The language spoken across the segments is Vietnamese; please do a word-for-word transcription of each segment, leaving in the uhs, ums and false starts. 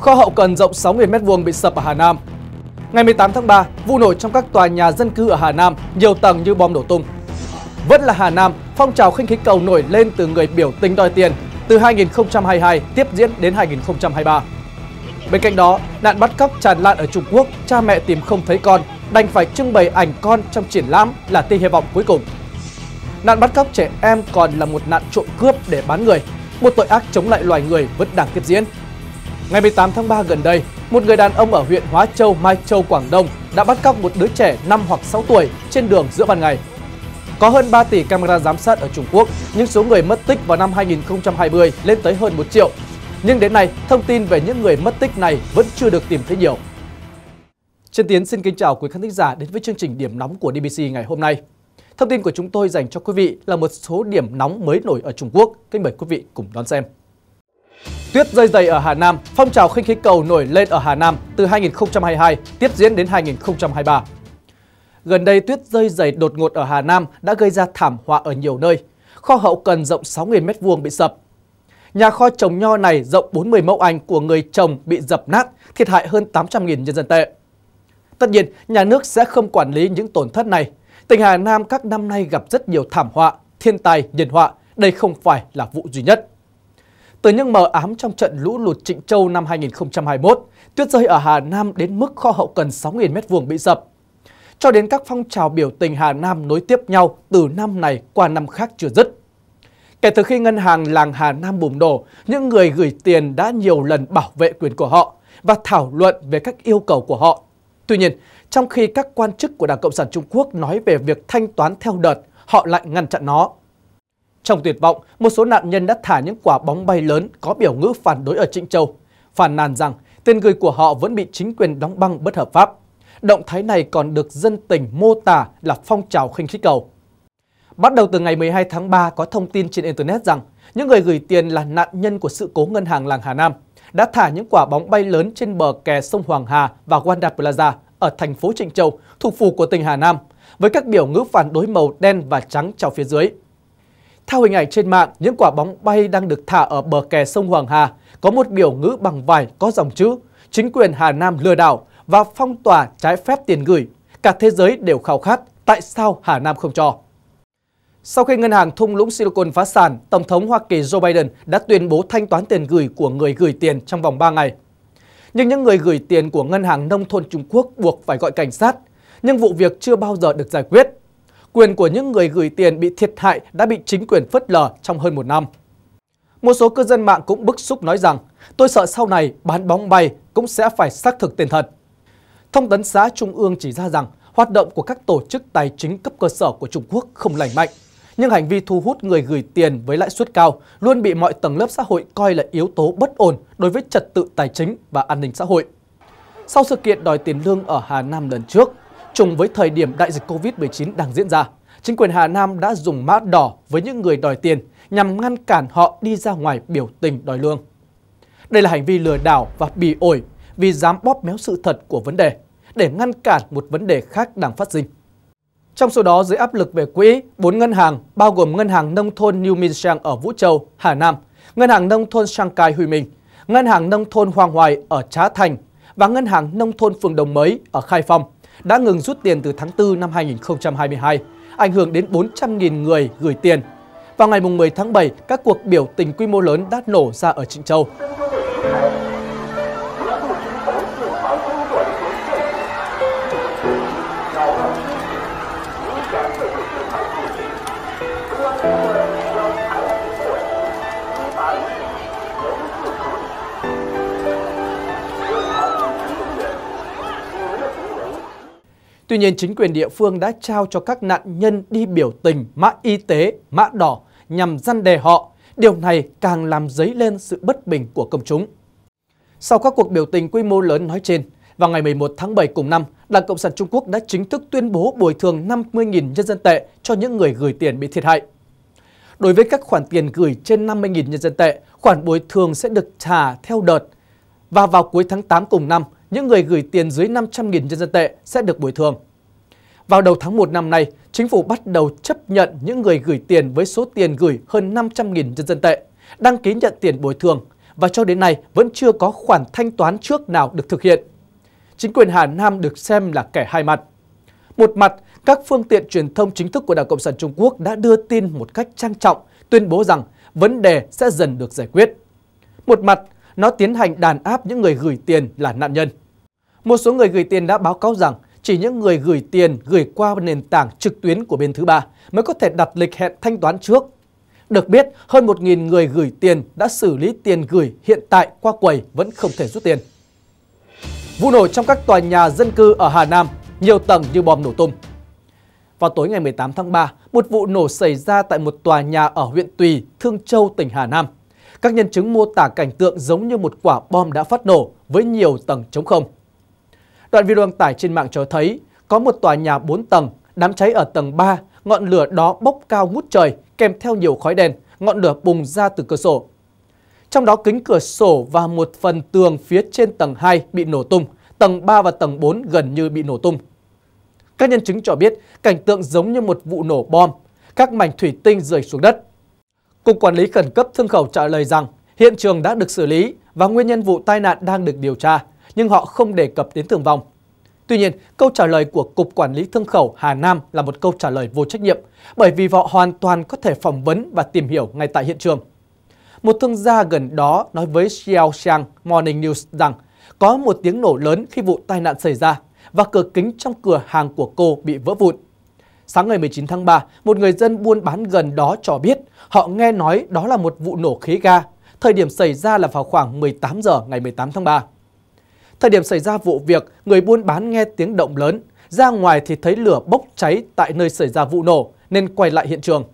Kho hậu cần rộng sáu nghìn mét vuông bị sập ở Hà Nam. Ngày mười tám tháng ba, vụ nổ trong các tòa nhà dân cư ở Hà Nam nhiều tầng như bom nổ tung. Vẫn là Hà Nam, phong trào khinh khí cầu nổi lên từ người biểu tình đòi tiền từ hai nghìn không trăm hai mươi hai tiếp diễn đến hai nghìn không trăm hai mươi ba. Bên cạnh đó, nạn bắt cóc tràn lan ở Trung Quốc, cha mẹ tìm không thấy con, đành phải trưng bày ảnh con trong triển lãm là tia hy vọng cuối cùng. Nạn bắt cóc trẻ em còn là một nạn trộm cướp để bán người, một tội ác chống lại loài người vẫn đang tiếp diễn. Ngày mười tám tháng ba gần đây, một người đàn ông ở huyện Hóa Châu, Mai Châu, Quảng Đông đã bắt cóc một đứa trẻ năm hoặc sáu tuổi trên đường giữa ban ngày. Có hơn ba tỷ camera giám sát ở Trung Quốc, nhưng số người mất tích vào năm hai nghìn không trăm hai mươi lên tới hơn một triệu. Nhưng đến nay, thông tin về những người mất tích này vẫn chưa được tìm thấy nhiều. Trần Tiến xin kính chào quý khán thính giả đến với chương trình Điểm Nóng của đê bê xê ngày hôm nay. Thông tin của chúng tôi dành cho quý vị là một số điểm nóng mới nổi ở Trung Quốc. Kính mời quý vị cùng đón xem. Tuyết rơi dày ở Hà Nam, phong trào khinh khí cầu nổi lên ở Hà Nam từ hai nghìn không trăm hai mươi hai, tiếp diễn đến hai nghìn không trăm hai mươi ba. Gần đây, tuyết rơi dày đột ngột ở Hà Nam đã gây ra thảm họa ở nhiều nơi. Kho hậu cần rộng sáu nghìn mét vuông bị sập. Nhà kho trồng nho này rộng bốn mươi mẫu Anh của người trồng bị dập nát, thiệt hại hơn tám trăm nghìn nhân dân tệ. Tất nhiên, nhà nước sẽ không quản lý những tổn thất này. Tỉnh Hà Nam các năm nay gặp rất nhiều thảm họa, thiên tai, nhân họa. Đây không phải là vụ duy nhất. Từ những mờ ám trong trận lũ lụt Trịnh Châu năm hai nghìn không trăm hai mươi mốt, tuyết rơi ở Hà Nam đến mức kho hậu cần sáu nghìn mét vuông bị sập. Cho đến các phong trào biểu tình Hà Nam nối tiếp nhau từ năm này qua năm khác chưa dứt. Kể từ khi ngân hàng làng Hà Nam bùng nổ, những người gửi tiền đã nhiều lần bảo vệ quyền của họ và thảo luận về các yêu cầu của họ. Tuy nhiên, trong khi các quan chức của Đảng Cộng sản Trung Quốc nói về việc thanh toán theo đợt, họ lại ngăn chặn nó. Trong tuyệt vọng, một số nạn nhân đã thả những quả bóng bay lớn có biểu ngữ phản đối ở Trịnh Châu, phàn nàn rằng tiền gửi của họ vẫn bị chính quyền đóng băng bất hợp pháp. Động thái này còn được dân tình mô tả là phong trào khinh khí cầu. Bắt đầu từ ngày mười hai tháng ba, có thông tin trên Internet rằng những người gửi tiền là nạn nhân của sự cố ngân hàng làng Hà Nam đã thả những quả bóng bay lớn trên bờ kè sông Hoàng Hà và Wanda Plaza ở thành phố Trịnh Châu, thủ phủ của tỉnh Hà Nam, với các biểu ngữ phản đối màu đen và trắng treo phía dưới. Theo hình ảnh trên mạng, những quả bóng bay đang được thả ở bờ kè sông Hoàng Hà có một biểu ngữ bằng vải có dòng chữ "Chính quyền Hà Nam lừa đảo và phong tỏa trái phép tiền gửi. Cả thế giới đều khao khát, tại sao Hà Nam không cho?" Sau khi ngân hàng thung lũng Silicon phá sản, Tổng thống Hoa Kỳ Joe Biden đã tuyên bố thanh toán tiền gửi của người gửi tiền trong vòng ba ngày. Nhưng những người gửi tiền của Ngân hàng Nông thôn Trung Quốc buộc phải gọi cảnh sát, nhưng vụ việc chưa bao giờ được giải quyết. Quyền của những người gửi tiền bị thiệt hại đã bị chính quyền phớt lờ trong hơn một năm. Một số cư dân mạng cũng bức xúc nói rằng, tôi sợ sau này bán bóng bay cũng sẽ phải xác thực tiền thật. Thông tấn xã Trung ương chỉ ra rằng hoạt động của các tổ chức tài chính cấp cơ sở của Trung Quốc không lành mạnh, nhưng hành vi thu hút người gửi tiền với lãi suất cao luôn bị mọi tầng lớp xã hội coi là yếu tố bất ổn đối với trật tự tài chính và an ninh xã hội. Sau sự kiện đòi tiền lương ở Hà Nam lần trước, trùng với thời điểm đại dịch Covid mười chín đang diễn ra, chính quyền Hà Nam đã dùng mã đỏ với những người đòi tiền nhằm ngăn cản họ đi ra ngoài biểu tình đòi lương. Đây là hành vi lừa đảo và bỉ ổi vì dám bóp méo sự thật của vấn đề để ngăn cản một vấn đề khác đang phát sinh. Trong số đó, dưới áp lực về quỹ, bốn ngân hàng bao gồm Ngân hàng Nông thôn New Minsheng ở Vũ Châu, Hà Nam, Ngân hàng Nông thôn Shanghai Huy Minh, Ngân hàng Nông thôn Hoàng Hoài ở Trá Thành và Ngân hàng Nông thôn Phường Đồng Mới ở Khai Phong đã ngừng rút tiền từ tháng tư năm hai nghìn không trăm hai mươi hai, ảnh hưởng đến bốn trăm nghìn người gửi tiền. Vào ngày mười tháng bảy, các cuộc biểu tình quy mô lớn đã nổ ra ở Trịnh Châu. Tuy nhiên, chính quyền địa phương đã trao cho các nạn nhân đi biểu tình mã y tế, mã đỏ nhằm răn đe họ. Điều này càng làm dấy lên sự bất bình của công chúng. Sau các cuộc biểu tình quy mô lớn nói trên, vào ngày mười một tháng bảy cùng năm, Đảng Cộng sản Trung Quốc đã chính thức tuyên bố bồi thường năm mươi nghìn nhân dân tệ cho những người gửi tiền bị thiệt hại. Đối với các khoản tiền gửi trên năm mươi nghìn nhân dân tệ, khoản bồi thường sẽ được trả theo đợt. Và vào cuối tháng tám cùng năm, những người gửi tiền dưới năm trăm nghìn nhân dân tệ sẽ được bồi thường. Vào đầu tháng một năm nay, chính phủ bắt đầu chấp nhận những người gửi tiền với số tiền gửi hơn năm trăm nghìn nhân dân tệ, đăng ký nhận tiền bồi thường và cho đến nay vẫn chưa có khoản thanh toán trước nào được thực hiện. Chính quyền Hà Nam được xem là kẻ hai mặt. Một mặt, các phương tiện truyền thông chính thức của Đảng Cộng sản Trung Quốc đã đưa tin một cách trang trọng, tuyên bố rằng vấn đề sẽ dần được giải quyết. Một mặt, nó tiến hành đàn áp những người gửi tiền là nạn nhân. Một số người gửi tiền đã báo cáo rằng chỉ những người gửi tiền gửi qua nền tảng trực tuyến của bên thứ ba mới có thể đặt lịch hẹn thanh toán trước. Được biết, hơn một nghìn người gửi tiền đã xử lý tiền gửi hiện tại qua quầy vẫn không thể rút tiền. Vụ nổ trong các tòa nhà dân cư ở Hà Nam, nhiều tầng như bom nổ tung. Vào tối ngày mười tám tháng ba, một vụ nổ xảy ra tại một tòa nhà ở huyện Tùy, Thương Châu, tỉnh Hà Nam. Các nhân chứng mô tả cảnh tượng giống như một quả bom đã phát nổ với nhiều tầng trống không. Đoạn video đăng tải trên mạng cho thấy có một tòa nhà bốn tầng, đám cháy ở tầng ba, ngọn lửa đó bốc cao ngút trời kèm theo nhiều khói đen, ngọn lửa bùng ra từ cửa sổ. Trong đó kính cửa sổ và một phần tường phía trên tầng hai bị nổ tung, tầng ba và tầng bốn gần như bị nổ tung. Các nhân chứng cho biết cảnh tượng giống như một vụ nổ bom, các mảnh thủy tinh rơi xuống đất. Cục Quản lý Khẩn cấp Thương khẩu trả lời rằng hiện trường đã được xử lý và nguyên nhân vụ tai nạn đang được điều tra, nhưng họ không đề cập đến thương vong. Tuy nhiên, câu trả lời của Cục Quản lý Thương khẩu Hà Nam là một câu trả lời vô trách nhiệm, bởi vì họ hoàn toàn có thể phỏng vấn và tìm hiểu ngay tại hiện trường. Một thương gia gần đó nói với Xiao Xiang Morning News rằng có một tiếng nổ lớn khi vụ tai nạn xảy ra và cửa kính trong cửa hàng của cô bị vỡ vụn. Sáng ngày mười chín tháng ba, một người dân buôn bán gần đó cho biết họ nghe nói đó là một vụ nổ khí ga. Thời điểm xảy ra là vào khoảng mười tám giờ ngày mười tám tháng ba. Thời điểm xảy ra vụ việc, người buôn bán nghe tiếng động lớn. Ra ngoài thì thấy lửa bốc cháy tại nơi xảy ra vụ nổ nên quay lại hiện trường.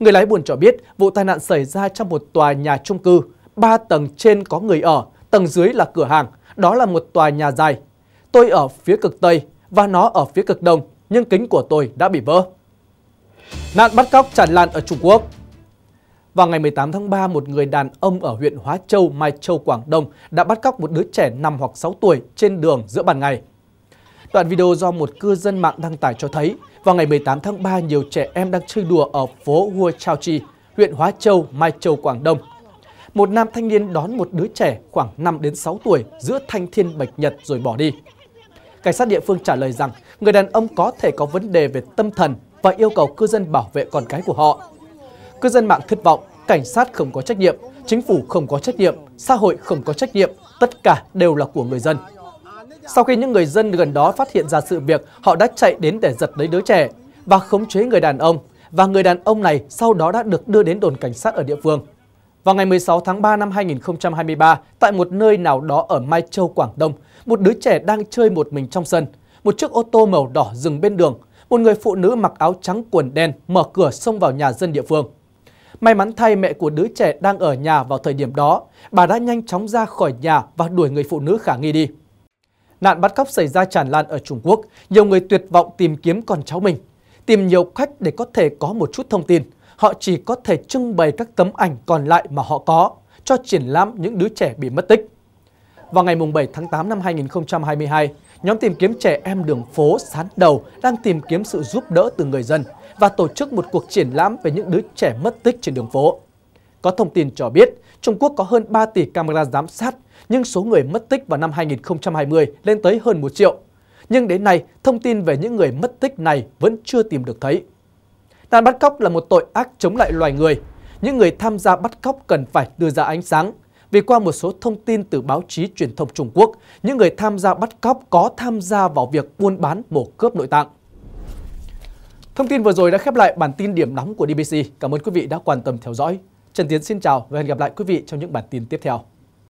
Người lái buôn cho biết vụ tai nạn xảy ra trong một tòa nhà chung cư. Ba tầng trên có người ở, tầng dưới là cửa hàng. Đó là một tòa nhà dài. Tôi ở phía cực Tây và nó ở phía cực Đông, nhưng kính của tôi đã bị vỡ. Nạn bắt cóc tràn lan ở Trung Quốc. Vào ngày mười tám tháng ba, một người đàn ông ở huyện Hóa Châu, Mai Châu, Quảng Đông đã bắt cóc một đứa trẻ năm hoặc sáu tuổi trên đường giữa ban ngày. Đoạn video do một cư dân mạng đăng tải cho thấy, vào ngày mười tám tháng ba, nhiều trẻ em đang chơi đùa ở phố Vũ Châu, huyện Hóa Châu, Mai Châu, Quảng Đông. Một nam thanh niên đón một đứa trẻ khoảng năm đến sáu tuổi giữa thanh thiên bạch nhật rồi bỏ đi. Cảnh sát địa phương trả lời rằng người đàn ông có thể có vấn đề về tâm thần và yêu cầu cư dân bảo vệ con cái của họ. Cư dân mạng thất vọng, cảnh sát không có trách nhiệm, chính phủ không có trách nhiệm, xã hội không có trách nhiệm, tất cả đều là của người dân. Sau khi những người dân gần đó phát hiện ra sự việc, họ đã chạy đến để giật lấy đứa trẻ và khống chế người đàn ông, và người đàn ông này sau đó đã được đưa đến đồn cảnh sát ở địa phương. Vào ngày mười sáu tháng ba năm hai nghìn không trăm hai mươi ba, tại một nơi nào đó ở Mai Châu, Quảng Đông, một đứa trẻ đang chơi một mình trong sân. Một chiếc ô tô màu đỏ dừng bên đường, một người phụ nữ mặc áo trắng quần đen mở cửa xông vào nhà dân địa phương. May mắn thay, mẹ của đứa trẻ đang ở nhà vào thời điểm đó, bà đã nhanh chóng ra khỏi nhà và đuổi người phụ nữ khả nghi đi. Nạn bắt cóc xảy ra tràn lan ở Trung Quốc, nhiều người tuyệt vọng tìm kiếm con cháu mình. Tìm nhiều cách để có thể có một chút thông tin, họ chỉ có thể trưng bày các tấm ảnh còn lại mà họ có, cho triển lãm những đứa trẻ bị mất tích. Vào ngày bảy tháng tám năm hai nghìn không trăm hai mươi hai, nhóm tìm kiếm trẻ em đường phố Sán Đầu đang tìm kiếm sự giúp đỡ từ người dân và tổ chức một cuộc triển lãm về những đứa trẻ mất tích trên đường phố. Có thông tin cho biết, Trung Quốc có hơn ba tỷ camera giám sát, nhưng số người mất tích vào năm hai nghìn không trăm hai mươi lên tới hơn một triệu. Nhưng đến nay, thông tin về những người mất tích này vẫn chưa tìm được thấy. Nạn bắt cóc là một tội ác chống lại loài người. Những người tham gia bắt cóc cần phải đưa ra ánh sáng. Vì qua một số thông tin từ báo chí truyền thông Trung Quốc, những người tham gia bắt cóc có tham gia vào việc buôn bán mổ cướp nội tạng. Thông tin vừa rồi đã khép lại bản tin điểm nóng của đê bê xê. Cảm ơn quý vị đã quan tâm theo dõi. Trần Tiến xin chào và hẹn gặp lại quý vị trong những bản tin tiếp theo.